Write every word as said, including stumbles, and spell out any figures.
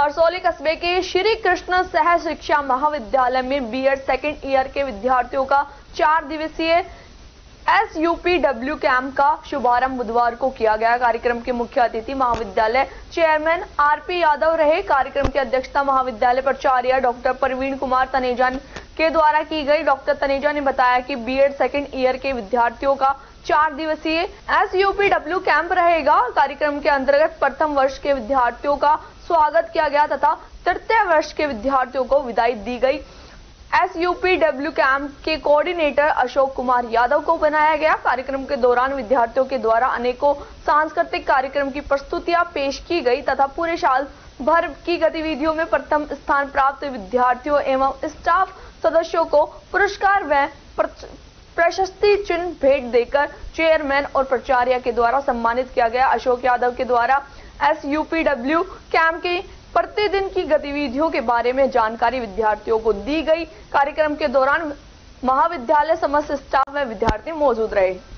हरसौली कस्बे के श्री कृष्ण सह शिक्षा महाविद्यालय में बीएड सेकेंड ईयर के विद्यार्थियों का चार दिवसीय एसयूपीडब्ल्यू कैंप का शुभारंभ बुधवार को किया गया। कार्यक्रम के मुख्य अतिथि महाविद्यालय चेयरमैन आरपी यादव रहे। कार्यक्रम की अध्यक्षता महाविद्यालय प्राचार्य डॉक्टर प्रवीण कुमार तनेजा के द्वारा की गई। डॉक्टर तनेजा ने बताया कि बीएड सेकेंड ईयर के विद्यार्थियों का चार दिवसीय एसयूपीडब्ल्यू कैंप रहेगा। कार्यक्रम के अंतर्गत प्रथम वर्ष के विद्यार्थियों का स्वागत किया गया तथा तृतीय वर्ष के विद्यार्थियों को विदाई दी गई। एसयूपीडब्ल्यू कैंप के कोऑर्डिनेटर अशोक कुमार यादव को बनाया गया। कार्यक्रम के दौरान विद्यार्थियों के द्वारा अनेकों सांस्कृतिक कार्यक्रम की प्रस्तुतियां पेश की गई तथा पूरे साल भर की गतिविधियों में प्रथम स्थान प्राप्त विद्यार्थियों एवं स्टाफ सदस्यों को पुरस्कार व प्रशस्ति चिन्ह भेंट देकर चेयरमैन और प्राचार्य के द्वारा सम्मानित किया गया। अशोक यादव के द्वारा एसयूपीडब्ल्यू कैंप के प्रतिदिन की गतिविधियों के बारे में जानकारी विद्यार्थियों को दी गई। कार्यक्रम के दौरान महाविद्यालय समस्त स्टाफ व विद्यार्थी मौजूद रहे।